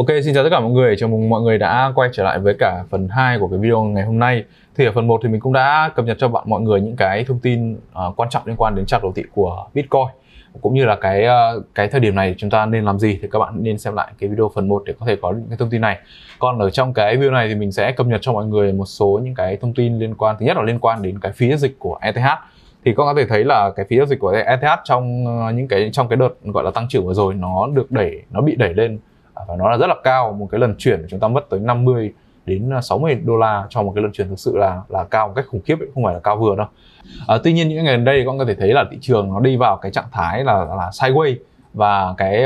Ok, xin chào tất cả mọi người, chào mừng mọi người đã quay trở lại với cả phần 2 của cái video ngày hôm nay. Thì ở phần 1 thì mình cũng đã cập nhật cho bạn mọi người những cái thông tin quan trọng liên quan đến chart đồ thị của Bitcoin, cũng như là cái thời điểm này chúng ta nên làm gì. Thì các bạn nên xem lại cái video phần 1 để có thể có những cái thông tin này. Còn ở trong cái video này thì mình sẽ cập nhật cho mọi người một số những cái thông tin liên quan. Thứ nhất là liên quan đến cái phí giao dịch của ETH. Thì các bạn có thể thấy là cái phí giao dịch của ETH trong cái đợt gọi là tăng trưởng vừa rồi, nó được đẩy, nó bị đẩy lên và nó là rất là cao. Một cái lần chuyển chúng ta mất tới 50 đến 60 đô la cho một cái lần chuyển, thực sự là cao một cách khủng khiếp ấy, không phải là cao vừa đâu. Tuy nhiên những ngày gần đây các bạn có thể thấy là thị trường nó đi vào cái trạng thái là sideways, và cái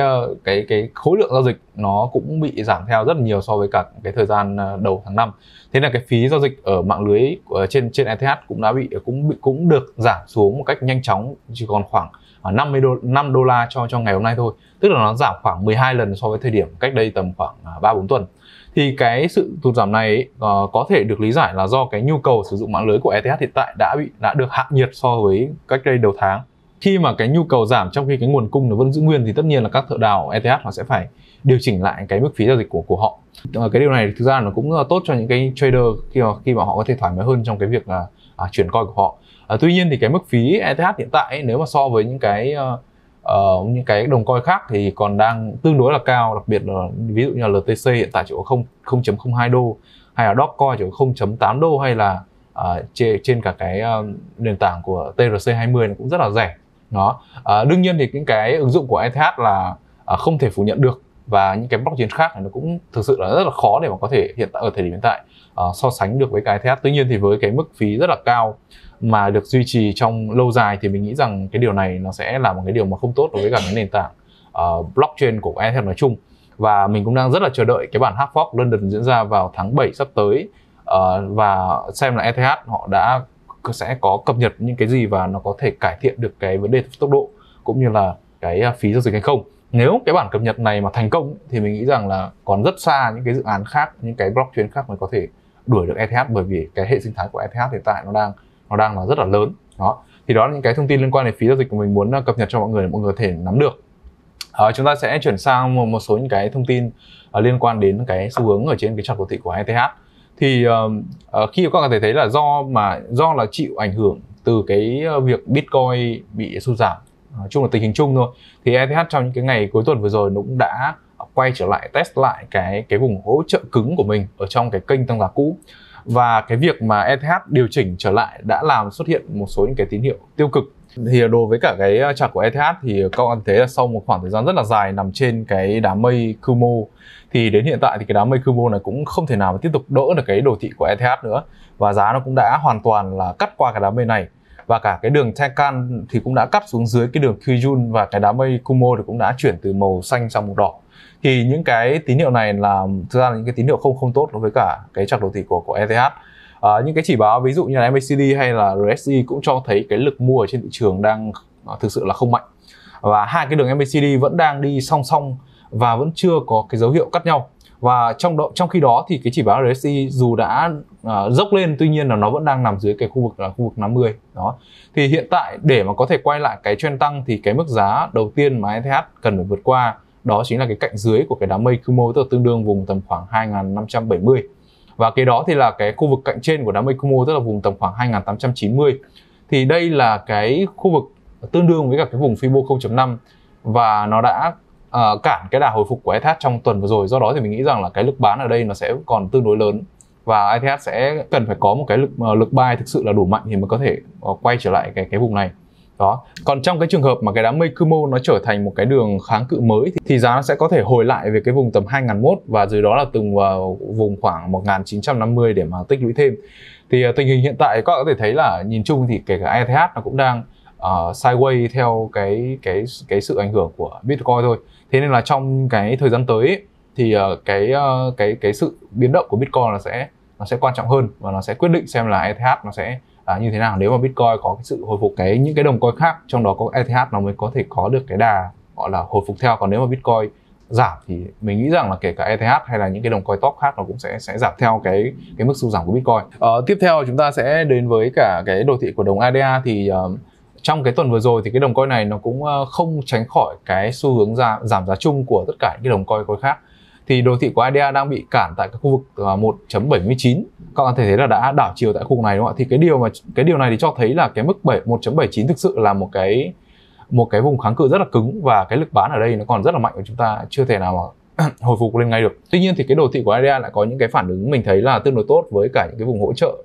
khối lượng giao dịch nó cũng bị giảm theo rất là nhiều so với cả cái thời gian đầu tháng 5. Thế là cái phí giao dịch ở mạng lưới trên ETH cũng đã cũng được giảm xuống một cách nhanh chóng, chỉ còn khoảng 5 đô la cho ngày hôm nay thôi, tức là nó giảm khoảng 12 lần so với thời điểm cách đây tầm khoảng 3-4 tuần. Thì cái sự tụt giảm này có thể được lý giải là do cái nhu cầu sử dụng mạng lưới của ETH hiện tại đã được hạ nhiệt so với cách đây đầu tháng. Khi mà cái nhu cầu giảm trong khi cái nguồn cung nó vẫn giữ nguyên thì tất nhiên là các thợ đào ETH họ sẽ phải điều chỉnh lại cái mức phí giao dịch của họ. Cái điều này thực ra nó cũng rất là tốt cho những cái trader khi mà họ có thể thoải mái hơn trong cái việc là chuyển coi của họ. Tuy nhiên thì cái mức phí ETH hiện tại ấy, nếu mà so với những cái đồng coin khác thì còn đang tương đối là cao, đặc biệt là ví dụ như là LTC hiện tại chỉ có 0.02 đô, hay là Dogecoin chỉ có 0.8 đô, hay là trên cả cái nền tảng của TRC 20 cũng rất là rẻ. Đó. Đương nhiên thì những cái ứng dụng của ETH là không thể phủ nhận được, và những cái blockchain khác này nó cũng thực sự là rất là khó để mà có thể ở thời điểm hiện tại so sánh được với cái ETH. Tuy nhiên thì với cái mức phí rất là cao mà được duy trì trong lâu dài thì mình nghĩ rằng cái điều này nó sẽ là một cái điều mà không tốt đối với cả cái nền tảng blockchain của ETH nói chung. Và mình cũng đang rất là chờ đợi cái bản hard fork London diễn ra vào tháng 7 sắp tới, và xem là ETH họ đã sẽ có cập nhật những cái gì và nó có thể cải thiện được cái vấn đề tốc độ cũng như là cái phí giao dịch hay không. Nếu cái bản cập nhật này mà thành công thì mình nghĩ rằng là còn rất xa những cái dự án khác, những cái blockchain khác mới có thể đuổi được ETH, bởi vì cái hệ sinh thái của ETH hiện tại nó đang là rất là lớn. Đó. Thì đó là những cái thông tin liên quan đến phí giao dịch của mình muốn cập nhật cho mọi người để mọi người có thể nắm được. Chúng ta sẽ chuyển sang một số những cái thông tin liên quan đến cái xu hướng ở trên cái chart đồ thị của ETH. Thì khi các bạn có thể thấy là do chịu ảnh hưởng từ cái việc Bitcoin bị sụt giảm, nói chung là tình hình chung thôi, thì ETH trong những cái ngày cuối tuần vừa rồi nó cũng đã quay trở lại test lại cái vùng hỗ trợ cứng của mình ở trong cái kênh tăng giá cũ. Và cái việc mà ETH điều chỉnh trở lại đã làm xuất hiện một số những cái tín hiệu tiêu cực. Thì đối với cả cái chart của ETH thì các bạn thấy là sau một khoảng thời gian rất là dài nằm trên cái đám mây Kumo, thì đến hiện tại thì cái đám mây Kumo này cũng không thể nào mà tiếp tục đỡ được cái đồ thị của ETH nữa, và giá nó cũng đã hoàn toàn là cắt qua cái đám mây này. Và cả cái đường Tenkan thì cũng đã cắt xuống dưới cái đường Kijun, và cái đám mây Kumo thì cũng đã chuyển từ màu xanh sang màu đỏ. Thì những cái tín hiệu này là thực ra là những cái tín hiệu không tốt đối với cả cái chart đồ thị của ETH. Những cái chỉ báo ví dụ như là MACD hay là RSI cũng cho thấy cái lực mua ở trên thị trường đang thực sự là không mạnh, và hai cái đường MACD vẫn đang đi song song và vẫn chưa có cái dấu hiệu cắt nhau. Và trong khi đó thì cái chỉ báo RSI dù đã dốc lên, tuy nhiên là nó vẫn đang nằm dưới cái khu vực 50. Đó. Thì hiện tại để mà có thể quay lại cái trend tăng thì cái mức giá đầu tiên mà ETH cần phải vượt qua đó chính là cái cạnh dưới của cái đám mây Kumo, tức là tương đương vùng tầm khoảng 2570. Và cái đó thì là cái khu vực cạnh trên của đám mây Kumo, tức là vùng tầm khoảng 2890. Thì đây là cái khu vực tương đương với cả cái vùng Fibo 0.5, và nó đã cản cái đà hồi phục của ETH trong tuần vừa rồi. Do đó thì mình nghĩ rằng là cái lực bán ở đây nó sẽ còn tương đối lớn, và ETH sẽ cần phải có một cái lực buy thực sự là đủ mạnh thì mới có thể quay trở lại cái vùng này. Đó. Còn trong cái trường hợp mà cái đám mây Kumo nó trở thành một cái đường kháng cự mới thì giá nó sẽ có thể hồi lại về cái vùng tầm 2001, và dưới đó là từng vùng khoảng 1950 để mà tích lũy thêm. Thì tình hình hiện tại các bạn có thể thấy là nhìn chung thì kể cả ETH nó cũng đang sideways theo cái sự ảnh hưởng của Bitcoin thôi. Thế nên là trong cái thời gian tới ấy, thì cái sự biến động của Bitcoin nó sẽ quan trọng hơn, và nó sẽ quyết định xem là ETH nó sẽ như thế nào. Nếu mà Bitcoin có cái sự hồi phục, những cái đồng coin khác trong đó có ETH nó mới có thể có được cái đà gọi là hồi phục theo. Còn nếu mà Bitcoin giảm thì mình nghĩ rằng là kể cả ETH hay là những cái đồng coin top khác nó cũng sẽ giảm theo cái mức sụt giảm của Bitcoin. Tiếp theo chúng ta sẽ đến với cả cái đồ thị của đồng ADA. Thì trong cái tuần vừa rồi thì cái đồng coin này nó cũng không tránh khỏi cái xu hướng giảm giá chung của tất cả những cái đồng coin khác. thì đồ thị của ADA đang bị cản tại các khu vực 1.79. Các bạn thể thấy là đã đảo chiều tại khu vực này, đúng không ạ? Thì cái điều này thì cho thấy là cái mức 1.79 thực sự là một cái vùng kháng cự rất là cứng, và cái lực bán ở đây nó còn rất là mạnh và chúng ta chưa thể nào mà hồi phục lên ngay được. Tuy nhiên thì cái đồ thị của ADA lại có những cái phản ứng mình thấy là tương đối tốt với cả những cái vùng hỗ trợ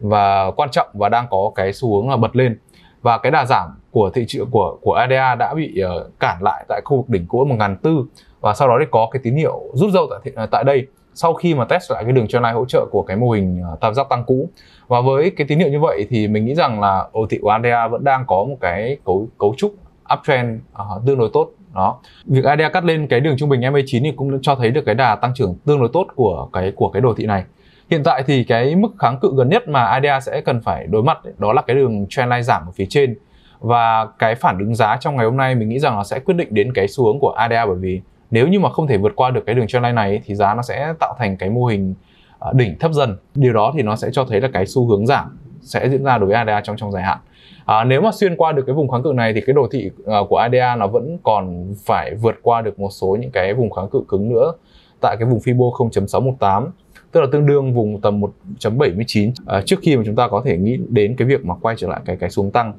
và quan trọng, và đang có cái xu hướng là bật lên. Và cái đà giảm của thị trường của ADA đã bị cản lại tại khu vực đỉnh cũ 1.400, và sau đó thì có cái tín hiệu rút dâu tại đây sau khi mà test lại cái đường trendline hỗ trợ của cái mô hình tam giác tăng cũ. Và với cái tín hiệu như vậy thì mình nghĩ rằng là đồ thị của ADA vẫn đang có một cái cấu trúc uptrend tương đối tốt. Đó. Việc ADA cắt lên cái đường trung bình MA9 thì cũng cho thấy được cái đà tăng trưởng tương đối tốt của cái đồ thị này. Hiện tại thì cái mức kháng cự gần nhất mà ADA sẽ cần phải đối mặt đó là cái đường trendline giảm ở phía trên, và cái phản ứng giá trong ngày hôm nay mình nghĩ rằng nó sẽ quyết định đến cái xu hướng của ADA, bởi vì nếu như mà không thể vượt qua được cái đường trendline này thì giá nó sẽ tạo thành cái mô hình đỉnh thấp dần. Điều đó thì nó sẽ cho thấy là cái xu hướng giảm sẽ diễn ra đối với ADA trong dài hạn. Nếu mà xuyên qua được cái vùng kháng cự này thì cái đồ thị của ADA nó vẫn còn phải vượt qua được một số những cái vùng kháng cự cứng nữa tại cái vùng Fibo 0.618, tức là tương đương vùng tầm 1.79 trước khi mà chúng ta có thể nghĩ đến cái việc mà quay trở lại cái xuống tăng.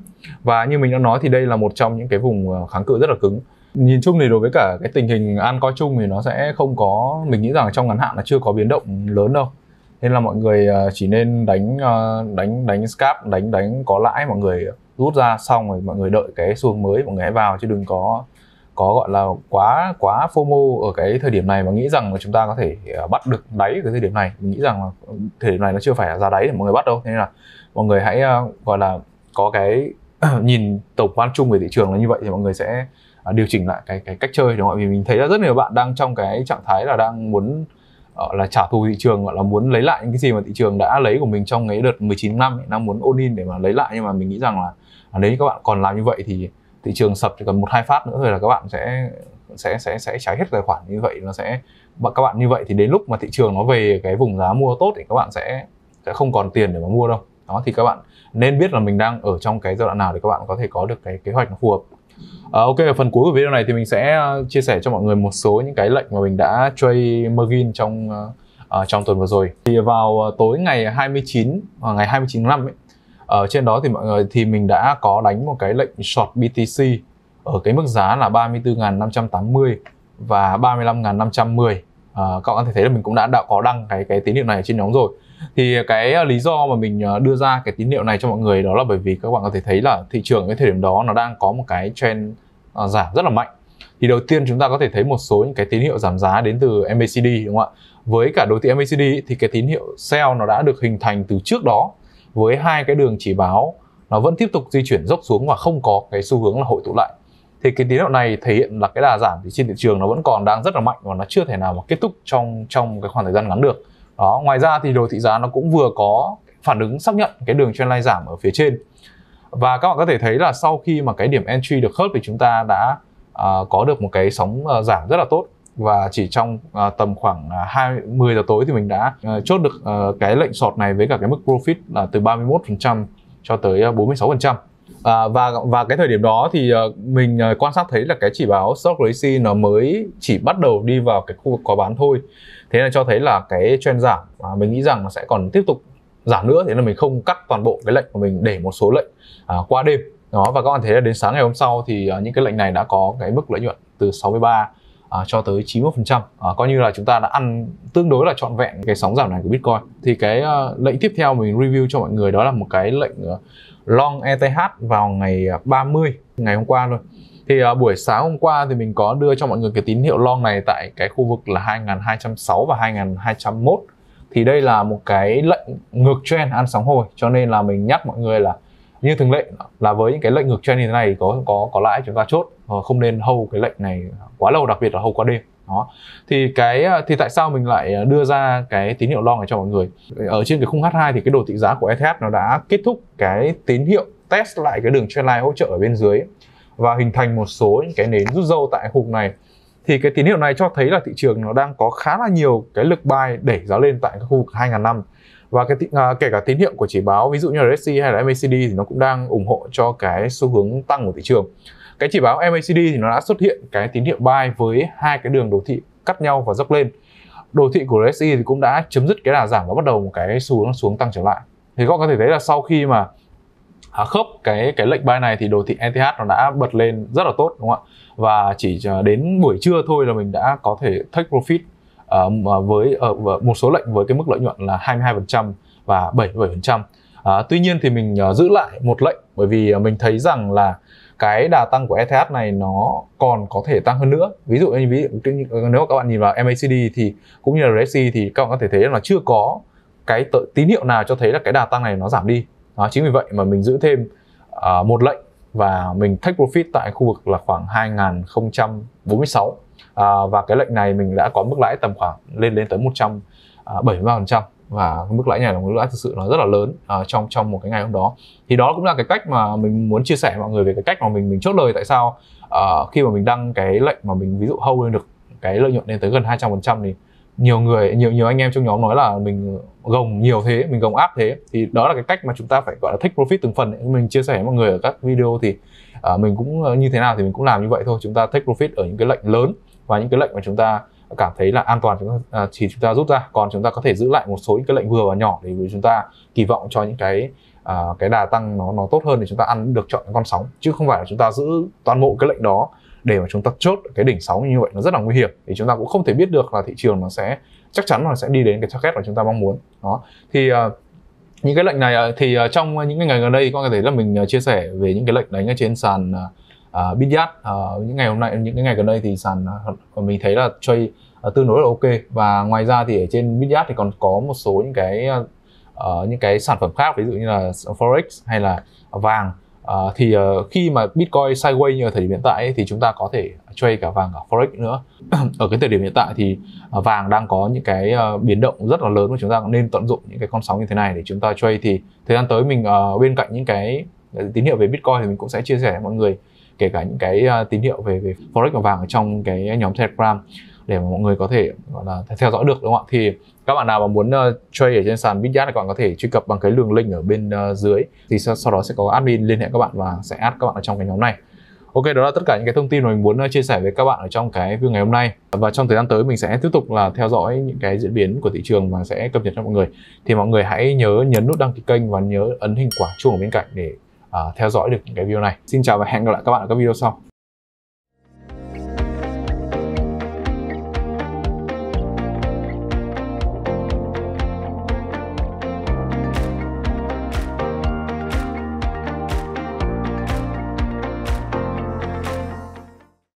Và như mình đã nói thì đây là một trong những cái vùng kháng cự rất là cứng. Nhìn chung thì đối với cả cái tình hình ăn coi chung thì nó sẽ không có, mình nghĩ rằng trong ngắn hạn là chưa có biến động lớn đâu, nên là mọi người chỉ nên đánh scalp, đánh có lãi, mọi người rút ra xong rồi mọi người đợi cái xu hướng mới mọi người hãy vào, chứ đừng có gọi là quá FOMO ở cái thời điểm này mà nghĩ rằng là chúng ta có thể bắt được đáy ở cái thời điểm này. Mình nghĩ rằng là thời điểm này nó chưa phải là ra đáy để mọi người bắt đâu, nên là mọi người hãy gọi là có cái nhìn tổng quan chung về thị trường là như vậy thì mọi người sẽ điều chỉnh lại cái cách chơi, đúng không ạ? Vì mình thấy là rất nhiều bạn đang trong cái trạng thái là đang muốn là trả thù thị trường, gọi là muốn lấy lại những cái gì mà thị trường đã lấy của mình trong cái đợt 19 năm ấy, đang muốn all in để mà lấy lại. Nhưng mà mình nghĩ rằng là nếu các bạn còn làm như vậy thì thị trường sập chỉ cần 1-2 phát nữa thôi là các bạn sẽ cháy hết tài khoản. Như vậy nó sẽ, các bạn như vậy thì đến lúc mà thị trường nó về cái vùng giá mua tốt thì các bạn sẽ không còn tiền để mà mua đâu. Đó, thì các bạn nên biết là mình đang ở trong cái giai đoạn nào để các bạn có thể có được cái kế hoạch nó phù hợp. Ok, ở phần cuối của video này thì mình sẽ chia sẻ cho mọi người một số những cái lệnh mà mình đã trade margin trong tuần vừa rồi. Thì vào tối ngày 29 tháng 5 ấy, ở trên đó thì mọi người thì mình đã có đánh một cái lệnh short BTC ở cái mức giá là 34.580 và 35.510. Các bạn có thể thấy là mình cũng đã có đăng cái tín hiệu này trên nhóm rồi. Thì cái lý do mà mình đưa ra cái tín hiệu này cho mọi người đó là bởi vì các bạn có thể thấy là thị trường cái thời điểm đó nó đang có một cái trend giảm rất là mạnh. Thì đầu tiên chúng ta có thể thấy một số những cái tín hiệu giảm giá đến từ MACD, đúng không ạ? Với cả đồ thị MACD thì cái tín hiệu sell nó đã được hình thành từ trước đó, với hai cái đường chỉ báo nó vẫn tiếp tục di chuyển dốc xuống và không có cái xu hướng là hội tụ lại. Thì cái tín hiệu này thể hiện là cái đà giảm trên thị trường nó vẫn còn đang rất là mạnh và nó chưa thể nào mà kết thúc trong cái khoảng thời gian ngắn được. Đó, ngoài ra thì đồ thị giá nó cũng vừa có phản ứng xác nhận cái đường trendline giảm ở phía trên. Và các bạn có thể thấy là sau khi mà cái điểm entry được khớp thì chúng ta đã có được một cái sóng giảm rất là tốt. Và chỉ trong tầm khoảng 20 giờ tối thì mình đã chốt được cái lệnh short này với cả cái mức profit là từ 31% cho tới 46%. Và cái thời điểm đó thì mình quan sát thấy là cái chỉ báo Stochastic nó mới chỉ bắt đầu đi vào cái khu vực có bán thôi. Thế là cho thấy là cái trend giảm mình nghĩ rằng nó sẽ còn tiếp tục giảm nữa. Thế là mình không cắt toàn bộ cái lệnh của mình, để một số lệnh qua đêm. Đó, và các bạn thấy là đến sáng ngày hôm sau thì những cái lệnh này đã có cái mức lợi nhuận từ 63 cho tới 90%. Coi như là chúng ta đã ăn tương đối là trọn vẹn cái sóng giảm này của Bitcoin. Thì cái lệnh tiếp theo mình review cho mọi người đó là một cái lệnh long ETH vào ngày 30, ngày hôm qua luôn. Thì buổi sáng hôm qua thì mình có đưa cho mọi người cái tín hiệu long này tại cái khu vực là 2206 và 2201. Thì đây là một cái lệnh ngược trend ăn sóng hồi, cho nên là mình nhắc mọi người là như thường lệ là với những cái lệnh ngược trend như thế này có lãi chúng ta chốt, không nên hold cái lệnh này quá lâu, đặc biệt là hold qua đêm. Đó. Thì tại sao mình lại đưa ra cái tín hiệu long này cho mọi người? Ở trên cái khung H2 thì cái đồ thị giá của ETH nó đã kết thúc cái tín hiệu test lại cái đường trendline hỗ trợ ở bên dưới và hình thành một số những cái nến rút dâu tại khu vực này. Thì cái tín hiệu này cho thấy là thị trường nó đang có khá là nhiều cái lực buy đẩy giá lên tại cái khu vực 2005. Và kể cả tín hiệu của chỉ báo ví dụ như là RSI hay là MACD thì nó cũng đang ủng hộ cho cái xu hướng tăng của thị trường. Cái chỉ báo MACD thì nó đã xuất hiện cái tín hiệu buy với hai cái đường đồ thị cắt nhau và dốc lên. đồ thị của RSI thì cũng đã chấm dứt cái đà giảm và bắt đầu một cái xu hướng xuống tăng trở lại. Thì các bạn có thể thấy là sau khi mà khớp cái lệnh buy này thì đồ thị ETH nó đã bật lên rất là tốt, đúng không ạ? Và chỉ đến buổi trưa thôi là mình đã có thể take profit với một số lệnh với cái mức lợi nhuận là 22% và 77%. Tuy nhiên thì mình giữ lại một lệnh, bởi vì mình thấy rằng là cái đà tăng của ETH này nó còn có thể tăng hơn nữa. Ví dụ như nếu các bạn nhìn vào MACD thì cũng như là RSI thì các bạn có thể thấy là chưa có cái tín hiệu nào cho thấy là cái đà tăng này nó giảm đi. Đó, chính vì vậy mà mình giữ thêm một lệnh và mình take profit tại khu vực là khoảng 2046, và cái lệnh này mình đã có mức lãi tầm khoảng lên tới 173%, và mức lãi này là mức lãi thực sự nó rất là lớn trong một cái ngày hôm đó. Thì đó cũng là cái cách mà mình muốn chia sẻ với mọi người về cái cách mà mình chốt lời, tại sao khi mà mình đăng cái lệnh mà mình ví dụ hold lên được cái lợi nhuận lên tới gần 200% thì nhiều anh em trong nhóm nói là mình gồng nhiều thế, mình gồng áp thế. Thì đó là cái cách mà chúng ta phải gọi là take profit từng phần ấy. Mình chia sẻ với mọi người ở các video thì mình cũng như thế nào thì mình cũng làm như vậy thôi. Chúng ta take profit ở những cái lệnh lớn và những cái lệnh mà chúng ta cảm thấy là an toàn thì chúng ta rút ra, còn chúng ta có thể giữ lại một số những cái lệnh vừa và nhỏ để chúng ta kỳ vọng cho những cái đà tăng nó tốt hơn để chúng ta ăn được chọn con sóng, chứ không phải là chúng ta giữ toàn bộ cái lệnh đó để mà chúng ta chốt cái đỉnh sóng. Như vậy nó rất là nguy hiểm, thì chúng ta cũng không thể biết được là thị trường nó sẽ chắc chắn là sẽ đi đến cái target mà chúng ta mong muốn. Đó thì những cái lệnh này thì trong những cái ngày gần đây có thể thấy là mình chia sẻ về những cái lệnh đánh ở trên sàn BitYard. Những ngày hôm nay, những cái ngày gần đây thì sàn mình thấy là trade tương đối là ok, và ngoài ra thì ở trên BitYard thì còn có một số những cái sản phẩm khác, ví dụ như là forex hay là vàng. Thì khi mà Bitcoin sideways như ở thời điểm hiện tại ấy, thì chúng ta có thể trade cả vàng cả forex nữa. Ở cái thời điểm hiện tại thì vàng đang có những cái biến động rất là lớn, và chúng ta cũng nên tận dụng những cái con sóng như thế này để chúng ta trade. Thì thời gian tới mình bên cạnh những cái tín hiệu về Bitcoin thì mình cũng sẽ chia sẻ với mọi người kể cả những cái tín hiệu về forex và vàng ở trong cái nhóm Telegram để mà mọi người có thể gọi là theo dõi được, đúng không ạ? Thì các bạn nào mà muốn trade ở trên sàn BitYard thì các bạn có thể truy cập bằng cái đường link ở bên dưới, thì sau đó sẽ có admin liên hệ các bạn và sẽ add các bạn ở trong cái nhóm này. Ok, đó là tất cả những cái thông tin mà mình muốn chia sẻ với các bạn ở trong cái video ngày hôm nay, và trong thời gian tới mình sẽ tiếp tục là theo dõi những cái diễn biến của thị trường và sẽ cập nhật cho mọi người. Thì mọi người hãy nhớ nhấn nút đăng ký kênh và nhớ ấn hình quả chuông ở bên cạnh để theo dõi được những cái video này. Xin chào và hẹn gặp lại các bạn ở các video sau.